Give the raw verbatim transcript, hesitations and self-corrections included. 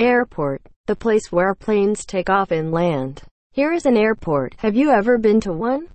Airport, the place where planes take off and land. Here is an airport. Have you ever been to one?